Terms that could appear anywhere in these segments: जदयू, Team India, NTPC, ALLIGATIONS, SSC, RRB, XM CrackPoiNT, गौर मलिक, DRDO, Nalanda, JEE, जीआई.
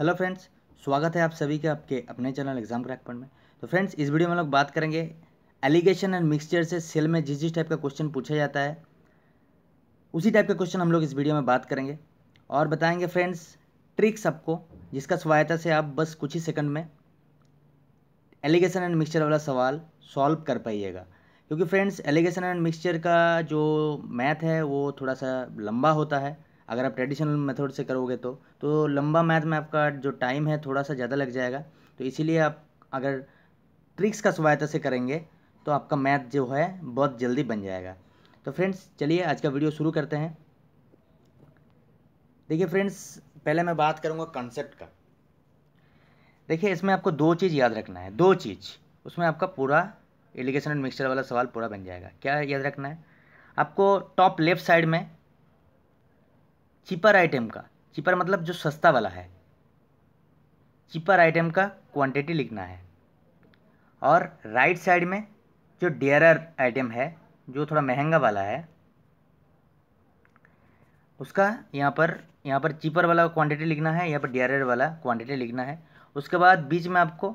Hello friends, स्वागत है आप सभी का आपके अपने चैनल एग्जाम क्रैक पॉइंट में। तो फ्रेंड्स, इस वीडियो में हम लोग बात करेंगे एलिगेशन एंड मिक्सचर से सेल में जिस टाइप का क्वेश्चन पूछा जाता है उसी टाइप का क्वेश्चन हम लोग इस वीडियो में बात करेंगे और बताएंगे फ्रेंड्स ट्रिक्स आपको, जिसका सहायता से आप बस कुछ ही सेकंड में एलिगेशन एंड मिक्सचर वाला सवाल सॉल्व कर पाइएगा। क्योंकि फ्रेंड्स, एलिगेशन एंड मिक्सचर का जो मैथ है वो थोड़ा सा लंबा होता है। अगर आप ट्रेडिशनल मेथड से करोगे तो लंबा मैथ में आपका जो टाइम है थोड़ा सा ज़्यादा लग जाएगा। तो इसीलिए आप अगर ट्रिक्स का सहायता से करेंगे तो आपका मैथ जो है बहुत जल्दी बन जाएगा। तो फ्रेंड्स, चलिए आज का वीडियो शुरू करते हैं। देखिए फ्रेंड्स, पहले मैं बात करूंगा कॉन्सेप्ट का। देखिए, इसमें आपको दो चीज़ याद रखना है, दो चीज़, उसमें आपका पूरा एलिगेशन एंड मिक्सचर वाला सवाल पूरा बन जाएगा। क्या याद रखना है आपको? टॉप लेफ्ट साइड में चीपर आइटम का, चीपर मतलब जो सस्ता वाला है, चीपर आइटम का क्वांटिटी लिखना है। और राइट साइड में जो डियरर आइटम है, जो थोड़ा महंगा वाला है, उसका यहाँ पर चीपर वाला क्वांटिटी लिखना है, यहाँ पर डियरर वाला क्वांटिटी लिखना है। उसके बाद बीच में आपको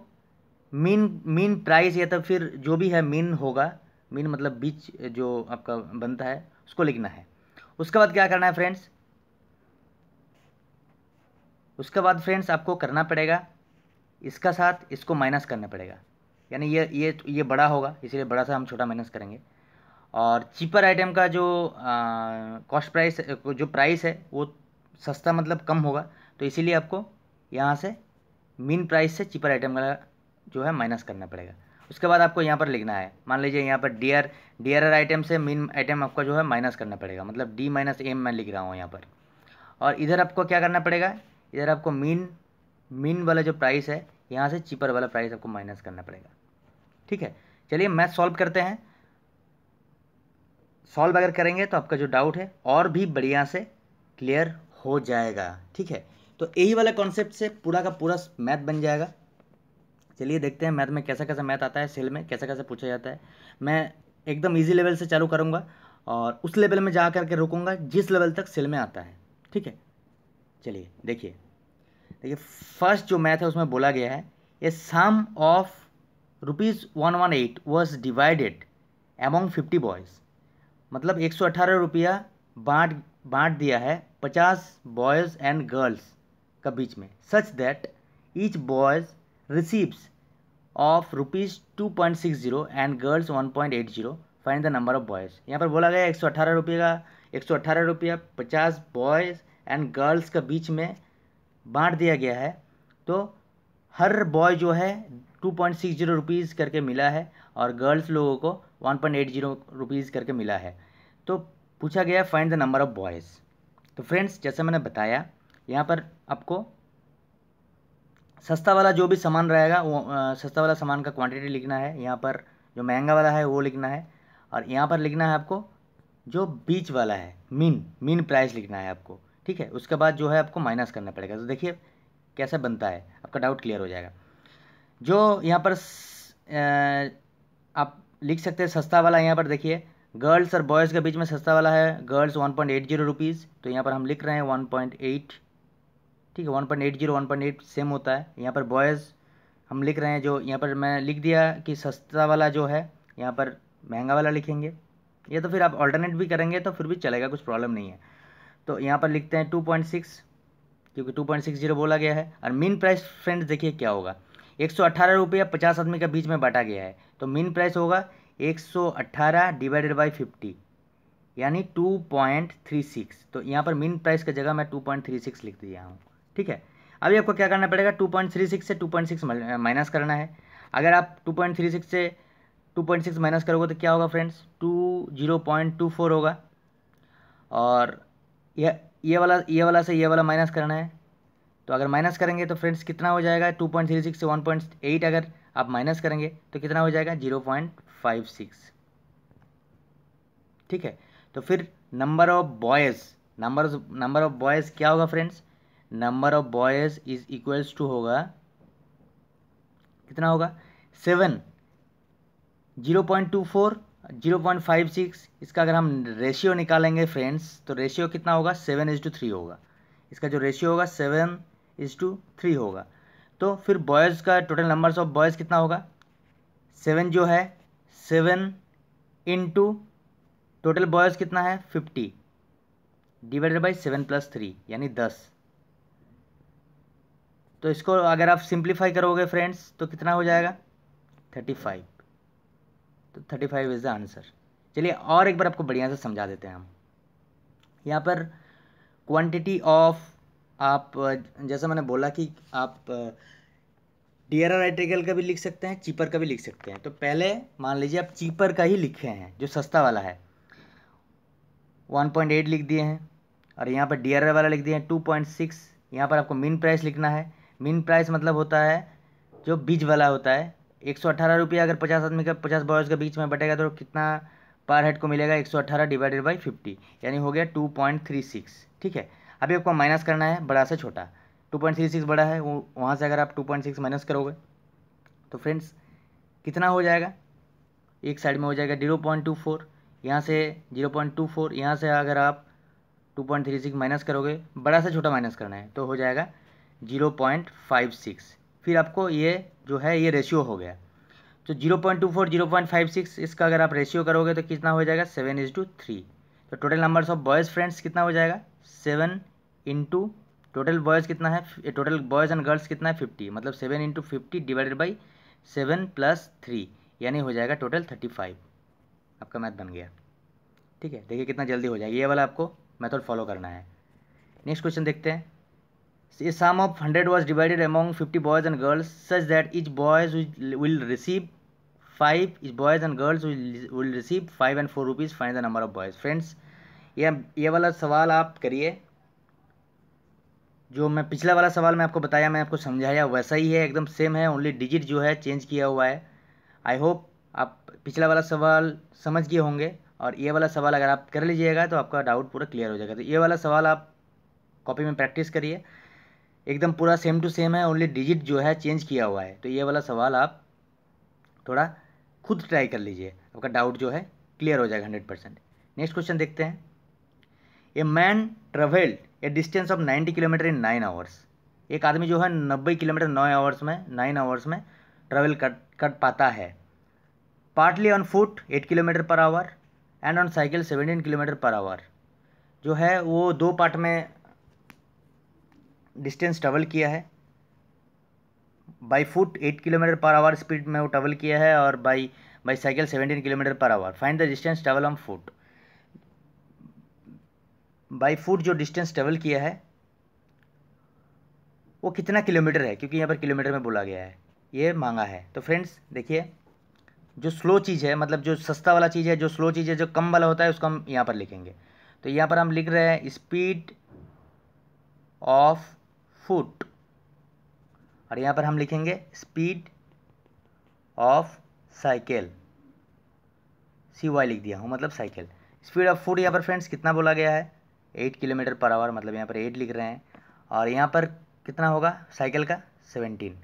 मीन प्राइस या तो फिर जो भी है मीन होगा, मीन मतलब बीच जो आपका बनता है उसको लिखना है। उसके बाद क्या करना है फ्रेंड्स? उसके बाद फ्रेंड्स आपको करना पड़ेगा इसका साथ इसको माइनस करना पड़ेगा, यानी ये बड़ा होगा इसलिए बड़ा सा हम छोटा माइनस करेंगे। और चीपर आइटम का जो कॉस्ट प्राइस, जो प्राइस है वो सस्ता मतलब कम होगा, तो इसीलिए आपको यहाँ से मीन प्राइस से चीपर आइटम का जो है माइनस करना पड़ेगा। उसके बाद आपको यहाँ पर लिखना है, मान लीजिए यहाँ पर डियरर आइटम से मीन आइटम आपका जो है माइनस करना पड़ेगा, मतलब डी माइनस एम मैं लिख रहा हूँ यहाँ पर। और इधर आपको क्या करना पड़ेगा? इधर आपको मीन वाला जो प्राइस है यहाँ से चीपर वाला प्राइस आपको माइनस करना पड़ेगा। ठीक है, चलिए मैथ सॉल्व करते हैं। सॉल्व अगर करेंगे तो आपका जो डाउट है और भी बढ़िया से क्लियर हो जाएगा। ठीक है, तो यही वाला कॉन्सेप्ट से पूरा का पूरा मैथ बन जाएगा। चलिए देखते हैं मैथ में कैसा कैसा मैथ आता है, सेल में कैसा कैसा पूछा जाता है। मैं एकदम ईजी लेवल से चालू करूँगा और उस लेवल में जा करके रुकूँगा जिस लेवल तक सेल में आता है। ठीक है, चलिए देखिए फर्स्ट जो मैथ है उसमें बोला गया है ये sum of rupees 118 was divided among 50 boys, मतलब 118 रुपया बाँट दिया है 50 बॉयज़ एंड गर्ल्स का बीच में, such that each boys receives of rupees 2.60 and girls 1.80, find the number of boys. यहाँ पर बोला गया 118 रुपये का, 118 रुपया 50 बॉयज़ एंड गर्ल्स का बीच में बांट दिया गया है, तो हर बॉय जो है 2.60 रुपीज़ करके मिला है और गर्ल्स लोगों को 1.80 रुपीज़ करके मिला है। तो पूछा गया find the number of boys. तो फ्रेंड्स, जैसे मैंने बताया यहाँ पर आपको सस्ता वाला जो भी सामान रहेगा वो सस्ता वाला सामान का क्वांटिटी लिखना है, यहाँ पर जो महंगा वाला है वो लिखना है, और यहाँ पर लिखना है आपको जो बीच वाला है मीन प्राइस लिखना है आपको। ठीक है, उसके बाद जो है आपको माइनस करना पड़ेगा। तो देखिए कैसा बनता है, आपका डाउट क्लियर हो जाएगा। जो यहाँ पर आप लिख सकते हैं सस्ता वाला, यहाँ पर देखिए गर्ल्स और बॉयज़ के बीच में सस्ता वाला है गर्ल्स 1.80 रुपीज़, तो यहाँ पर हम लिख रहे हैं 1.8। ठीक है, 1.80 1.8 सेम होता है। यहाँ पर बॉयज़ हम लिख रहे हैं, जो यहाँ पर मैं लिख दिया कि सस्ता वाला जो है यहाँ पर महंगा वाला लिखेंगे, या तो फिर आप ऑल्टरनेट भी करेंगे तो फिर भी चलेगा, कुछ प्रॉब्लम नहीं है। तो यहाँ पर लिखते हैं 2.6, क्योंकि 2.60 बोला गया है। और मीन प्राइस फ्रेंड्स देखिए क्या होगा, 118 रुपया 50 आदमी के बीच में बांटा गया है, तो मीन प्राइस होगा 118 डिवाइडेड बाई 50 यानी 2.36। तो यहाँ पर मीन प्राइस की जगह मैं 2.36 लिख दिया हूँ। ठीक है, अभी आपको क्या करना पड़ेगा? 2.36 से 2.6 माइनस करना है। अगर आप 2.36 से 2.6 माइनस करोगे तो क्या होगा फ्रेंड्स? 0.24 होगा। और ये वाला से ये वाला माइनस करना है, तो अगर माइनस करेंगे तो फ्रेंड्स कितना हो जाएगा? 2.36 से 1.8 अगर आप माइनस करेंगे तो कितना हो जाएगा? 0.56। ठीक है, तो फिर नंबर ऑफ बॉयज़ क्या होगा friends? Number of boys is equals to होगा, कितना होगा? 7। 0.24 0.56 इसका अगर हम रेशियो निकालेंगे फ्रेंड्स, तो रेशियो कितना होगा? 7:3 होगा। इसका जो रेशियो होगा 7 1:3 होगा। तो फिर बॉयज़ का टोटल नंबर्स ऑफ बॉयज़ कितना होगा, 7 जो है 7 इंटू टोटल बॉयज़ कितना है 50 डिवाइडेड बाई 7 + 3 यानी 10। तो इसको अगर आप सिंप्लीफाई करोगे फ्रेंड्स तो कितना हो जाएगा 35। तो 35 इज़ द आंसर। चलिए और एक बार आपको बढ़िया से समझा देते हैं हम। यहाँ पर क्वांटिटी ऑफ आप जैसा मैंने बोला कि आप डियरर आर्टिकल का भी लिख सकते हैं, चीपर का भी लिख सकते हैं। तो पहले मान लीजिए आप चीपर का ही लिखे हैं जो सस्ता वाला है, 1.8 लिख दिए हैं और यहाँ पर डियरर वाला लिख दिए हैं 2.6। यहाँ पर आपको मीन प्राइस लिखना है। मीन प्राइस मतलब होता है जो बीज वाला होता है 118 रुपया, अगर 50 आदमी का 50 बॉयज़ के बीच में बटेगा तो कितना पर हेड को मिलेगा 118 डिवाइडेड बाई 50 यानी हो गया 2.36। ठीक है, अभी आपको माइनस करना है बड़ा से छोटा, 2.36 बड़ा है वहाँ से अगर आप 2.6 माइनस करोगे तो फ्रेंड्स कितना हो जाएगा, एक साइड में हो जाएगा 0.24, यहाँ से 0.24, यहाँ से अगर आप 2.36 माइनस करोगे, बड़ा से छोटा माइनस करना है तो हो जाएगा 0.56। फिर आपको ये जो है ये रेशियो हो गया। तो 0.24 0.56 इसका अगर आप रेशियो करोगे तो कितना हो जाएगा 7:3। तो total numbers of boys friends कितना हो जाएगा 7 इंटू टोटल बॉयज़ कितना है, टोटल बॉयज़ एंड गर्ल्स कितना है 50, मतलब 7 इंटू 50 डिवाइडेड बाई 7 + 3 यानी हो जाएगा टोटल 35। आपका मैथ बन गया। ठीक है, देखिए कितना जल्दी हो जाएगा, ये वाला आपको मैथड फॉलो करना है। नेक्स्ट क्वेश्चन देखते हैं। A sum of 100 was divided among 50 boys and girls such that each boys will receive 5, each boys and girls will receive 5 and 4 rupees. Find the number of boys. Friends ये वाला सवाल आप करिए, जो मैं पिछला वाला सवाल मैं आपको बताया, मैं आपको समझाया वैसा ही है, एकदम सेम है, ओनली डिजिट जो है चेंज किया हुआ है। आई होप आप पिछला वाला सवाल समझ गए होंगे और ये वाला सवाल अगर आप कर लीजिएगा तो आपका डाउट पूरा क्लियर हो जाएगा। तो ये वाला सवाल आप कॉपी में प्रैक्टिस करिए, एकदम पूरा सेम टू सेम है, ओनली डिजिट जो है चेंज किया हुआ है। तो ये वाला सवाल आप थोड़ा खुद ट्राई कर लीजिए, आपका डाउट जो है क्लियर हो जाएगा 100%। नेक्स्ट क्वेश्चन देखते हैं। A man travelled a distance of 90 kilometre in 9 hours. एक आदमी जो है 90 किलोमीटर 9 आवर्स में ट्रेवल कर पाता है। Partly on foot 8 kilometre per hour and on cycle 17 kilometre per hour. जो है वो दो पार्ट में डिस्टेंस ट्रेवल किया है। By foot 8 kilometre per hour speed में वो ट्रेवल किया है और by cycle 17 kilometre per hour. Find the distance travel on foot. By foot जो डिस्टेंस ट्रेवल किया है वो कितना किलोमीटर है, क्योंकि यहाँ पर किलोमीटर में बोला गया है, ये मांगा है। तो फ्रेंड्स देखिए, जो स्लो चीज़ है, मतलब जो सस्ता वाला चीज़ है, जो स्लो चीज़ है, जो कम वाला होता है, उसको हम यहाँ पर लिखेंगे। तो यहाँ पर हम लिख रहे हैं स्पीड ऑफ फुट और यहाँ पर हम लिखेंगे स्पीड ऑफ साइकिल, CY लिख दिया हूँ, मतलब साइकिल। स्पीड ऑफ फुट यहाँ पर फ्रेंड्स कितना बोला गया है 8 किलोमीटर पर आवर, मतलब यहाँ पर 8 लिख रहे हैं और यहाँ पर कितना होगा साइकिल का 17।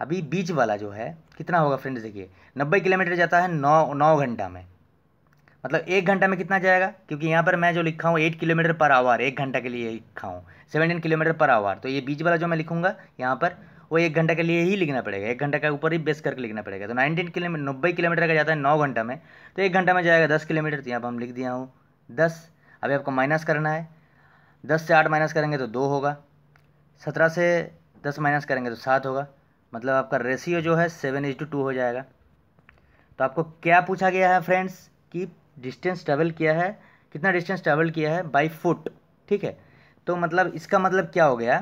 अभी बीच वाला जो है कितना होगा फ्रेंड्स, देखिए 90 किलोमीटर जाता है 9 घंटा में, मतलब 1 घंटा में कितना जाएगा, क्योंकि यहाँ पर मैं जो लिखा हूँ 8 किलोमीटर पर आवर 1 घंटा के लिए लिखा हूँ, 17 किलोमीटर पर आवर। तो ये बीच वाला जो मैं लिखूँगा यहाँ पर वो 1 घंटा के लिए ही लिखना पड़ेगा, 1 घंटा के ऊपर ही बेस करके लिखना पड़ेगा। तो 90 किलोमीटर का जाता है 9 घंटा में, तो 1 घंटा में जाएगा 10 किलोमीटर। तो यहाँ पर हम लिख दिया हूँ 10। अभी आपको माइनस करना है, 10 से 8 माइनस करेंगे तो 2 होगा, 17 से 10 माइनस करेंगे तो 7 होगा, मतलब आपका रेशियो जो है 7:2 हो जाएगा। तो आपको क्या पूछा गया है फ्रेंड्स कि डिस्टेंस ट्रेवल किया है, कितना डिस्टेंस ट्रेवल किया है बाय फुट। ठीक है, तो मतलब इसका मतलब क्या हो गया,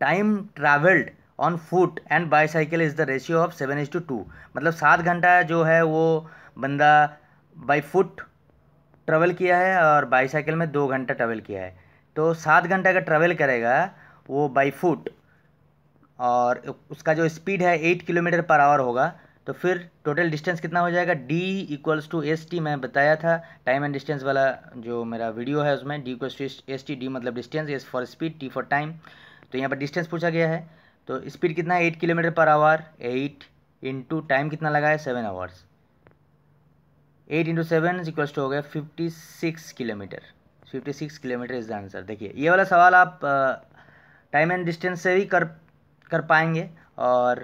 time travelled on foot and by cycle is the ratio of 7:2, मतलब 7 घंटा जो है वो बंदा बाय फुट ट्रैवल किया है और बाई साइकिल में 2 घंटा ट्रैवल किया है। तो 7 घंटा का ट्रैवल करेगा वो बाय फुट और उसका जो स्पीड है 8 किलोमीटर पर आवर होगा। तो फिर टोटल डिस्टेंस कितना हो जाएगा D = ST। मैं बताया था टाइम एंड डिस्टेंस वाला जो मेरा वीडियो है उसमें D = ST। D मतलब distance, S for speed, T for time. तो यहाँ पर डिस्टेंस पूछा गया है, तो स्पीड कितना है 8 kilometre per our, 8 into time कितना लगा है 7 आवर्स, 8 इंटू 7 हो गया 56 kilometre. 56 kilometre is the answer. देखिए ये वाला सवाल आप टाइम एंड डिस्टेंस से भी कर पाएंगे और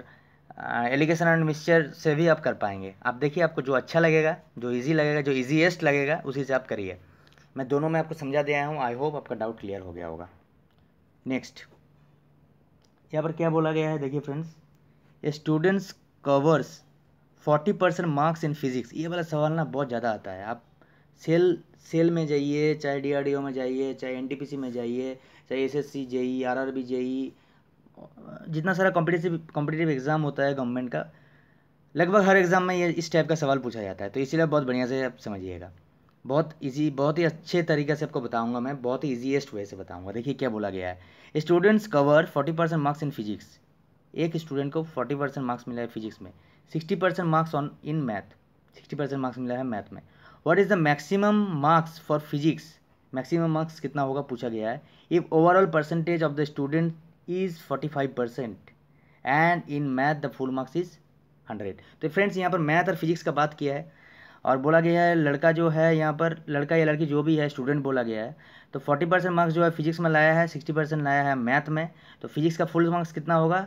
एलिगेशन एंड मिक्सचर से भी आप कर पाएंगे। आप देखिए आपको जो अच्छा लगेगा, जो इजी लगेगा, जो इजीएस्ट लगेगा उसी से आप करिए। मैं दोनों में आपको समझा दिया हूँ। आई होप आपका डाउट क्लियर हो गया होगा। नेक्स्ट यहाँ पर क्या बोला गया है, देखिए friends, students covers 40% marks in physics. ये वाला सवाल ना बहुत ज़्यादा आता है। आप सेल में जाइए, चाहे DRDO में जाइए, चाहे NTPC में जाइए, चाहे SSC JEE RRB JEE, जितना सारा कॉम्पिटिटिव एग्ज़ाम होता है गवर्नमेंट का, लगभग हर एग्ज़ाम में ये इस टाइप का सवाल पूछा जाता है। तो इसीलिए बहुत बढ़िया से आप समझिएगा, बहुत इजी, बहुत ही अच्छे तरीके से आपको बताऊंगा मैं, बहुत ही इजीएस्ट वे से बताऊंगा। देखिए क्या बोला गया है, students cover 40% marks in physics. एक स्टूडेंट को 40% मार्क्स मिला है फिजिक्स में, 60% marks on in math, 60% marks मिला है मैथ में। What is the maximum marks for physics, maximum marks कितना होगा पूछा गया है। If overall percentage of the student is 45% and in math the full marks is 100। तो फ्रेंड्स यहाँ पर मैथ और फिजिक्स का बात किया है और बोला गया है लड़का जो है, यहाँ पर लड़का या लड़की जो भी है स्टूडेंट बोला गया है, तो 40% मार्क्स जो है फिजिक्स में लाया है, 60% लाया है मैथ में, तो फिजिक्स का फुल मार्क्स कितना होगा।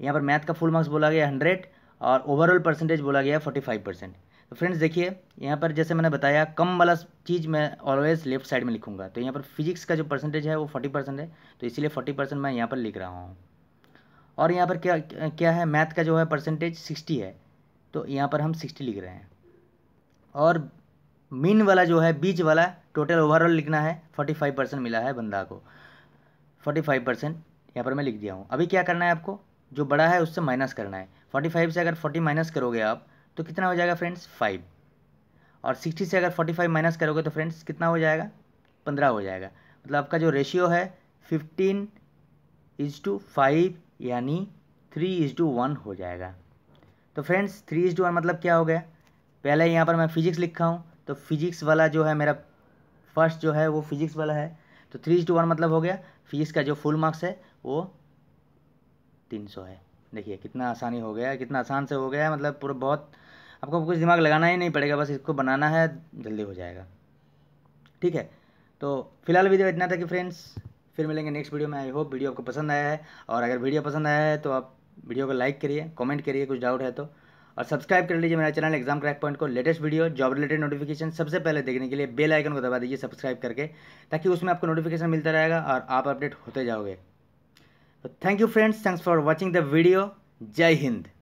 यहाँ पर मैथ का फुल मार्क्स बोला गया 100 और ओवरऑल परसेंटेज बोला गया 45%। तो फ्रेंड्स देखिए यहाँ पर जैसे मैंने बताया, कम वाला चीज़ मैं ऑलवेज लेफ्ट साइड में लिखूँगा, तो यहाँ पर फिजिक्स का जो परसेंटेज है वो 40% है, तो इसीलिए 40% मैं यहाँ पर लिख रहा हूँ। और यहाँ पर क्या है, मैथ का जो है परसेंटेज 60 है, तो यहाँ पर हम 60 लिख रहे हैं। और मीन वाला जो है, बीच वाला, टोटल ओवरऑल लिखना है, 45% मिला है बंदा को, 45% यहाँ पर मैं लिख दिया हूँ। अभी क्या करना है आपको, जो बड़ा है उससे माइनस करना है। 45 से अगर 40 माइनस करोगे आप तो कितना हो जाएगा फ्रेंड्स, 5। और 60 से अगर 45 माइनस करोगे तो फ्रेंड्स कितना हो जाएगा, 15 हो जाएगा। मतलब आपका जो रेशियो है 15:5 यानी 3:1 हो जाएगा। तो फ्रेंड्स 3:1 मतलब क्या हो गया, पहले यहाँ पर मैं फिजिक्स लिखा हूँ तो फिजिक्स वाला जो है मेरा फर्स्ट जो है वो फिजिक्स वाला है, तो 3:1 मतलब हो गया फिजिक्स का जो फुल मार्क्स है वो 300 है। देखिए कितना आसानी हो गया, कितना आसान से हो गया, मतलब पूरा, बहुत आपको कुछ दिमाग लगाना ही नहीं पड़ेगा, बस इसको बनाना है, जल्दी हो जाएगा। ठीक है, तो फिलहाल वीडियो इतना था कि फ्रेंड्स, फिर मिलेंगे नेक्स्ट वीडियो में। आई होप वीडियो आपको पसंद आया है, और अगर वीडियो पसंद आया है तो आप वीडियो को लाइक करिए, कमेंट करिए कुछ डाउट है तो, और सब्सक्राइब कर लीजिए मेरा चैनल एग्जाम क्रैक पॉइंट को। Latest video, job related notification सबसे पहले देखने के लिए बेल आइकन को दबा दीजिए सब्सक्राइब करके, ताकि उसमें आपको नोटिफिकेशन मिलता रहेगा और आप अपडेट होते जाओगे। Thank you friends, thanks for watching the video. जय हिंद।